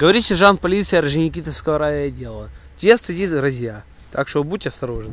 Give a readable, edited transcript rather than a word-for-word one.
Говорит сержант полиции Орджоникидзевского райотдела. Тебя стыдит, друзья. Так что будьте осторожны.